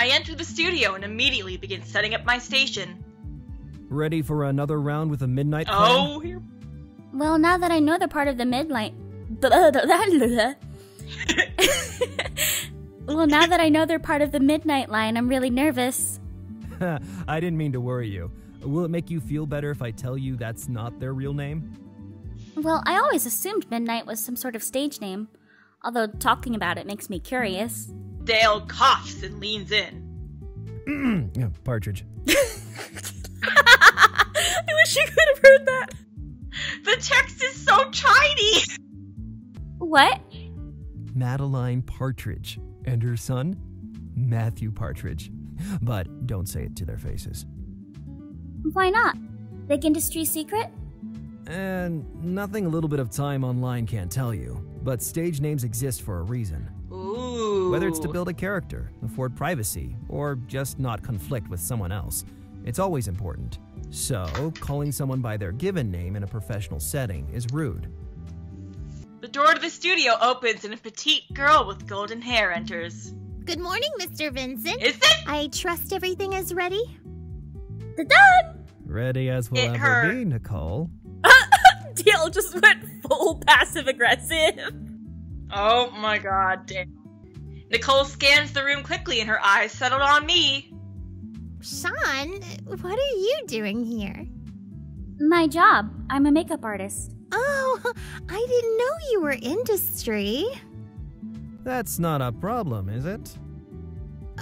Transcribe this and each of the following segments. I enter the studio and immediately begin setting up my station. Ready for another round with a midnight plan? Oh, here. Well, now that I know the part of the midnight... Well, now that I know they're part of the midnight line, I'm really nervous. I didn't mean to worry you. Will it make you feel better if I tell you that's not their real name? Well, I always assumed Midnight was some sort of stage name. Although talking about it makes me curious. Dale coughs and leans in. Yeah, Partridge. I wish you could have heard that. The text is so tiny. What? Madeline Partridge and her son, Matthew Partridge. But don't say it to their faces. Why not? Big industry secret? And nothing a little bit of time online can't tell you. But stage names exist for a reason. Ooh. Whether it's to build a character, afford privacy, or just not conflict with someone else, it's always important. So, calling someone by their given name in a professional setting is rude. The door to the studio opens and a petite girl with golden hair enters. Good morning, Mr. Vincent. Is it? I trust everything is ready. Done. Ready as will ever be, Nicole. Dale just went full passive-aggressive. Oh my god, Dale. Nicole scans the room quickly and her eyes settled on me. Sean, what are you doing here? My job. I'm a makeup artist. Oh, I didn't know you were industry. That's not a problem, is it?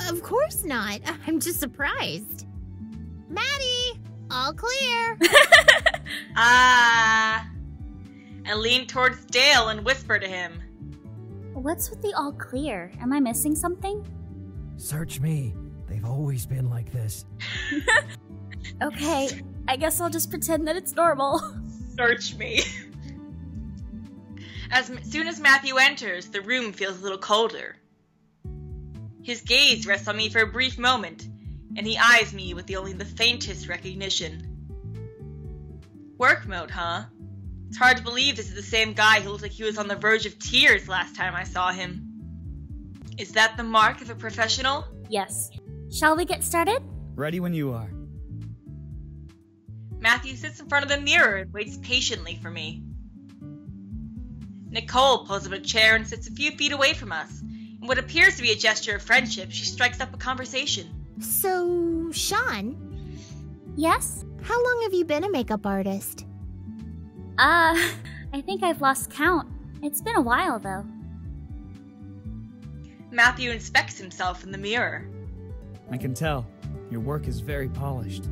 Of course not. I'm just surprised. Maddie, all clear. I lean towards Dale and whisper to him. What's with the all clear? Am I missing something? Search me. They've always been like this. Okay, I guess I'll just pretend that it's normal. Search me. As soon as Matthew enters, the room feels a little colder. His gaze rests on me for a brief moment, and he eyes me with only the faintest recognition. Work mode, huh? It's hard to believe this is the same guy who looked like he was on the verge of tears last time I saw him. Is that the mark of a professional? Yes. Shall we get started? Ready when you are. Matthew sits in front of the mirror and waits patiently for me. Nicole pulls up a chair and sits a few feet away from us. In what appears to be a gesture of friendship, she strikes up a conversation. So, Sean? Yes? How long have you been a makeup artist? I think I've lost count. It's been a while, though. Matthew inspects himself in the mirror. I can tell. Your work is very polished.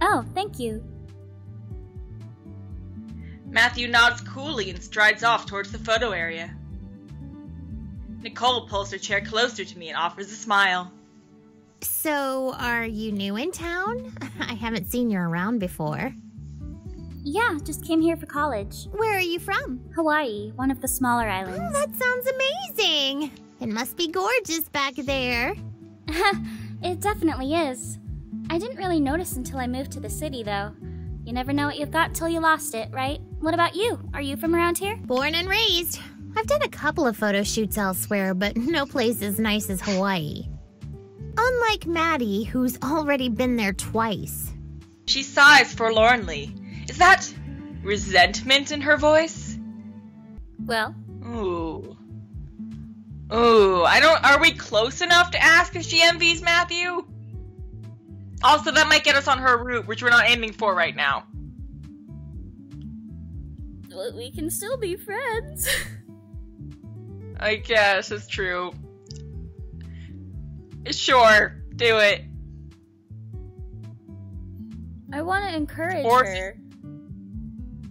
Oh, thank you. Matthew nods coolly and strides off towards the photo area. Nicole pulls her chair closer to me and offers a smile. So, are you new in town? I haven't seen you around before. Yeah, just came here for college. Where are you from? Hawaii, one of the smaller islands. Oh, that sounds amazing! It must be gorgeous back there. It definitely is. I didn't really notice until I moved to the city, though. You never know what you've got till you lost it, right? What about you? Are you from around here? Born and raised. I've done a couple of photo shoots elsewhere, but no place as nice as Hawaii. Unlike Maddie, who's already been there twice. She sighs forlornly. Is that resentment in her voice? Well? Ooh. Ooh, are we close enough to ask if she envies Matthew? Also, that might get us on her route, which we're not aiming for right now. Well, we can still be friends. I guess, it's true. Sure, do it. I want to encourage her.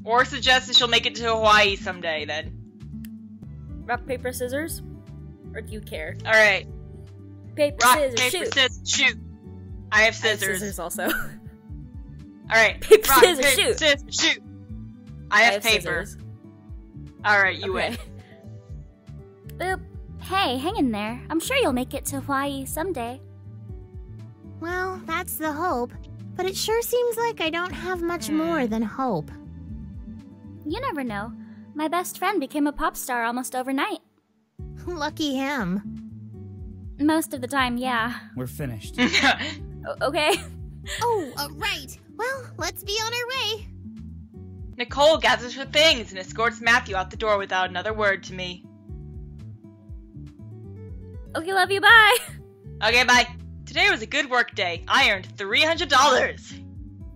Or suggest that she'll make it to Hawaii someday, then. Rock, paper, scissors? Or do you care? Alright. Paper, rock, scissors, paper, shoot. Scissors, shoot. I have scissors. I have scissors also. Alright. Paper, rock, scissors, paper, shoot. Scissors, shoot. I have paper. Alright, you win. Boop. Hey, hang in there. I'm sure you'll make it to Hawaii someday. Well, that's the hope. But it sure seems like I don't have much more than hope. You never know. My best friend became a pop star almost overnight. Lucky him. Most of the time, yeah. We're finished. Okay. Oh, right. Well, let's be on our way. Nicole gathers her things and escorts Matthew out the door without another word to me. Okay, love you, bye. Okay, bye. Today was a good work day. I earned $300.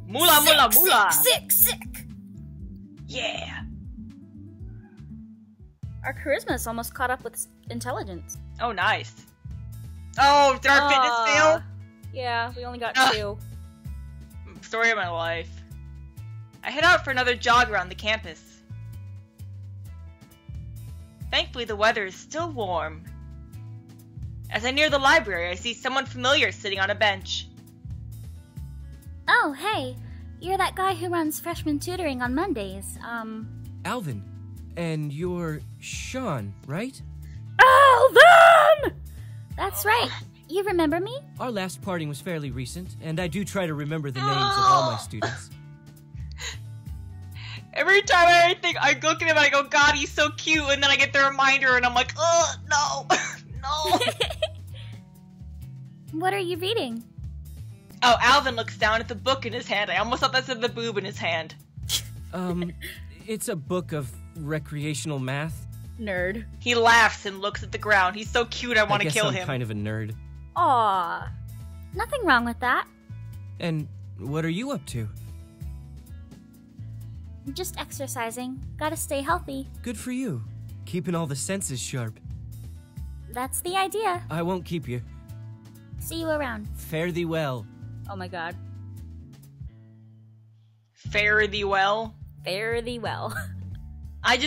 Moolah, moolah, moolah. Sick. Yeah. Our charisma is almost caught up with intelligence. Oh, nice. Oh, did our fitness fail? Yeah, we only got two. Story of my life. I head out for another jog around the campus. Thankfully, the weather is still warm. As I near the library, I see someone familiar sitting on a bench. Oh, hey. You're that guy who runs freshman tutoring on Mondays, Alvin. And you're Sean, right? Alvin! That's right. You remember me? Our last parting was fairly recent, and I do try to remember the names of all my students. Every time I look at him and I go, God, he's so cute, and then I get the reminder and I'm like, oh, no. No. What are you reading? Oh, Alvin looks down at the book in his hand. I almost thought that said the boob in his hand. It's a book of recreational math. Nerd. He laughs and looks at the ground. He's so cute, I want to kill him. I'm kind of a nerd. Aww. Nothing wrong with that. And what are you up to? Just exercising. Gotta stay healthy. Good for you. Keeping all the senses sharp. That's the idea. I won't keep you. See you around. Fare thee well. Oh my god. Fare thee well? Fare thee well. I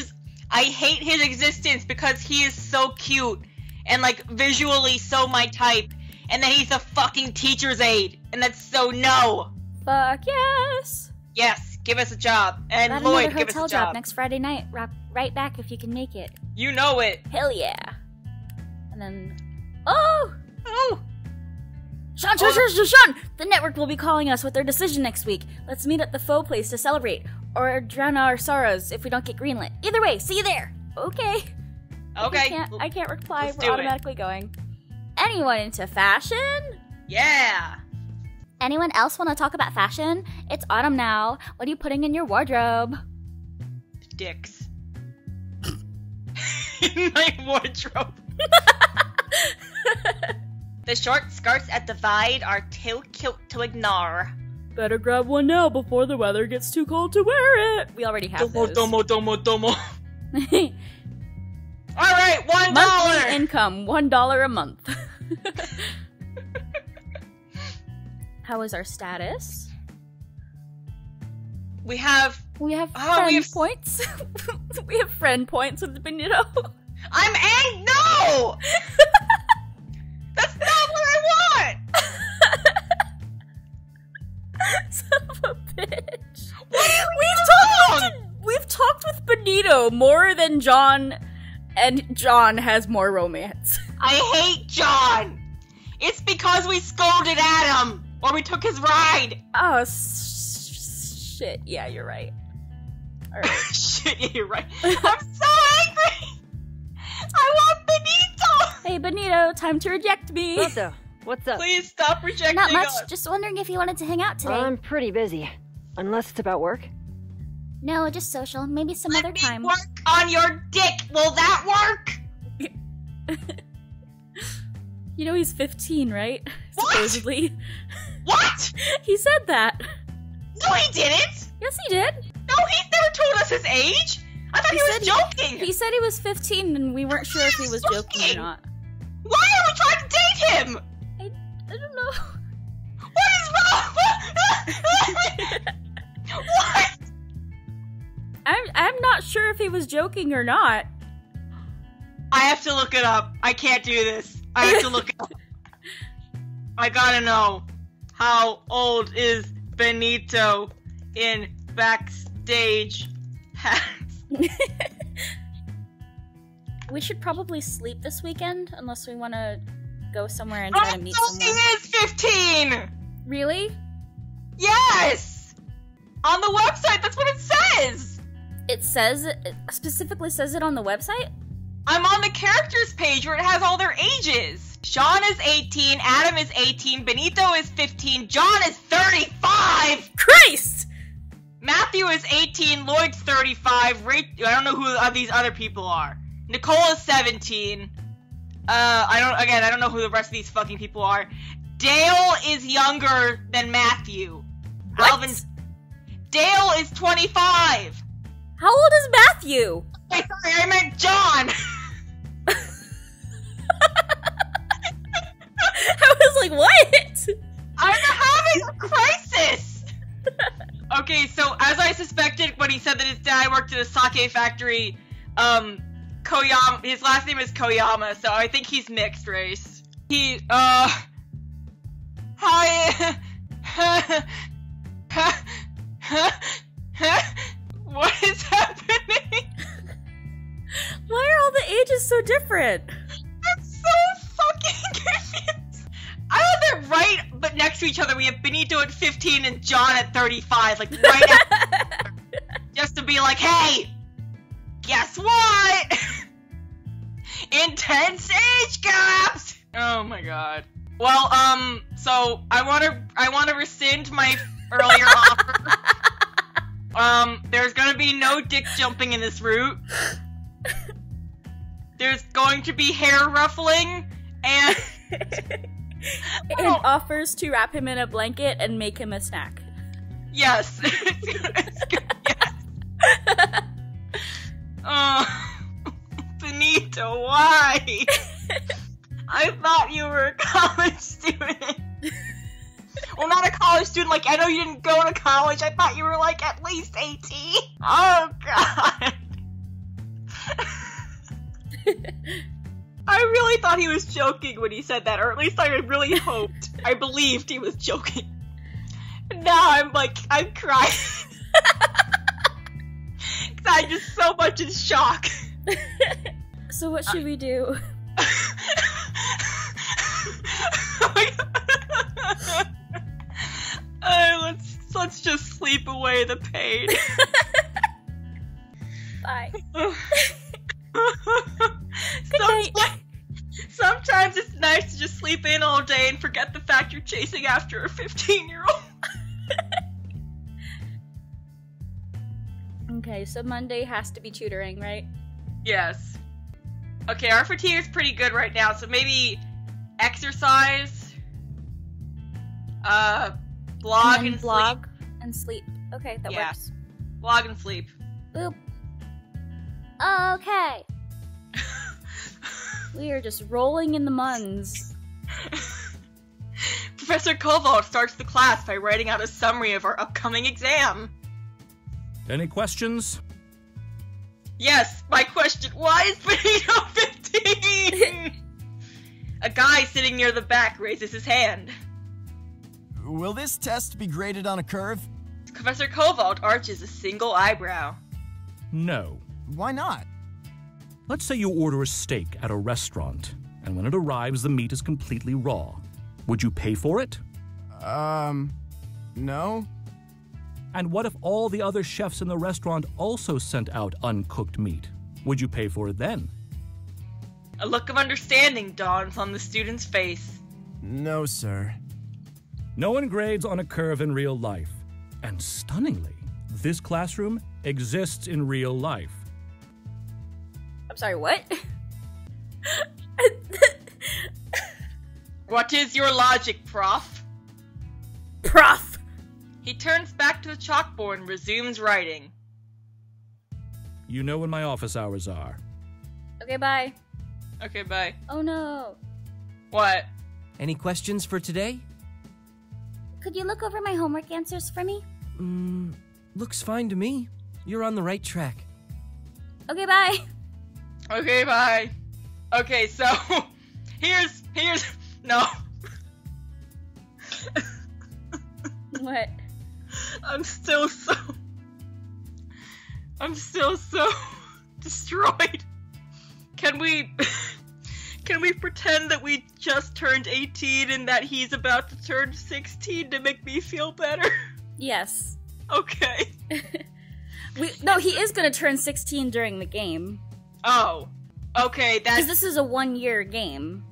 hate his existence because he is so cute and like visually so my type, and then he's a fucking teacher's aide, and that's so no. Fuck yes. Yes, give us a job. And got Lloyd, give us a job. Next Friday night. Right back if you can make it. You know it. Hell yeah. And then, oh. Sean! The network will be calling us with their decision next week. Let's meet at the faux place to celebrate, or drown our sorrows if we don't get greenlit. Either way, see you there. Okay. Okay. I can't reply. We're automatically going. Anyone into fashion? Yeah. Anyone else want to talk about fashion? It's autumn now. What are you putting in your wardrobe? Dicks. In my wardrobe. The short skirts at Divide are too cute to ignore. Better grab one now before the weather gets too cold to wear it. We already have those. Domo. Alright, $1! Monthly income, $1 a month. How is our status? We have points. We have friend points with Benito. No! That's not what I want! Son of a bitch. We've talked with Benito more than John, and John has more romance. I hate John! It's because we scolded Adam, or we took his ride! Oh, shit. Yeah, you're right. All right. Shit, yeah, you're right. I'm so angry! I want Benito! Hey, Benito, time to reject me. What's up? Please stop rejecting us. Not much, just wondering if you wanted to hang out today. I'm pretty busy. Unless it's about work. No, just social. Maybe some other time. Let me work on your dick! Will that work? You know he's 15, right? What? Supposedly. What? He said that. No, he didn't! Yes, he did. No, he never told us his age! I thought he was joking! He said he was 15 and we weren't sure if he was joking or not. Why are we trying to date him? I don't know. What is wrong? What? I'm not sure if he was joking or not. I have to look it up. I can't do this. I have to look it up. I gotta know. How old is Benito in backstage hats? We should probably sleep this weekend, unless we want to go somewhere and try to meet someone. He is 15! Really? Yes! On the website, that's what it says! It specifically says it on the website? I'm on the characters page where it has all their ages! Sean is 18, Adam is 18, Benito is 15, John is 35! Christ! Matthew is 18, Lloyd's 35, I don't know who these other people are. Nicole is 17. I don't know who the rest of these fucking people are. Dale is younger than Matthew. What? Dale is 25! How old is Matthew? Wait, sorry, I meant John! I was like, what? I'm having a crisis! Okay, so as I suspected when he said that his dad worked at a sake factory, Koyama, his last name is Koyama, so I think he's mixed race. He, what is happening? Why are all the ages so different? I'm so fucking confused. I know they're right, but next to each other we have Benito at 15 and John at 35, like right after, just to be like, hey, guess what? Intense age gaps. Oh my god. Well, so I want to rescind my earlier offer. There's gonna be no dick jumping in this route. There's going to be hair ruffling and offers to wrap him in a blanket and make him a snack. Yes. Yes. Benito, why? I thought you were a college student. Well, not a college student, like, I know you didn't go to college. I thought you were, like, at least 18. Oh, God. I really thought he was joking when he said that, or at least I really hoped. I believed he was joking. Now I'm, like, I'm crying. Because I'm just so much in shock. So what should we do? Let's just sleep away the pain. Bye. Sometimes it's nice to just sleep in all day and forget the fact you're chasing after a 15-year-old. Okay, so Monday has to be tutoring, right? Yes. Okay, our fatigue is pretty good right now, so maybe exercise, blog and sleep. Okay, that works. Blog and sleep. Oop. Okay. We are just rolling in the muns. Professor Kovalt starts the class by writing out a summary of our upcoming exam. Any questions? Yes, my question. Why is Benito 15? A guy sitting near the back raises his hand. Will this test be graded on a curve? Professor Kovalt arches a single eyebrow. No. Why not? Let's say you order a steak at a restaurant, and when it arrives, the meat is completely raw. Would you pay for it? No. And what if all the other chefs in the restaurant also sent out uncooked meat? Would you pay for it then? A look of understanding dawns on the student's face. No, sir. No one grades on a curve in real life. And stunningly, this classroom exists in real life. I'm sorry, what? What is your logic, Prof? Prof! He turns back to the chalkboard and resumes writing. You know when my office hours are. Okay, bye. Okay, bye. Oh no. What? Any questions for today? Could you look over my homework answers for me? Looks fine to me. You're on the right track. Okay, bye. Okay, bye. Okay, so here's no. What? I'm still so destroyed. Can we pretend that we just turned 18 and that he's about to turn 16 to make me feel better? Yes. Okay. No, he is going to turn 16 during the game. Oh. Okay, that's... Because this is a one-year game.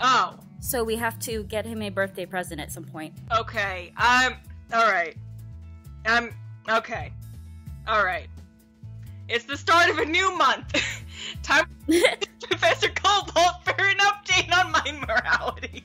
Oh. So we have to get him a birthday present at some point. Okay. Okay. Alright. It's the start of a new month. Time for Professor Kovalt for an update on my morality.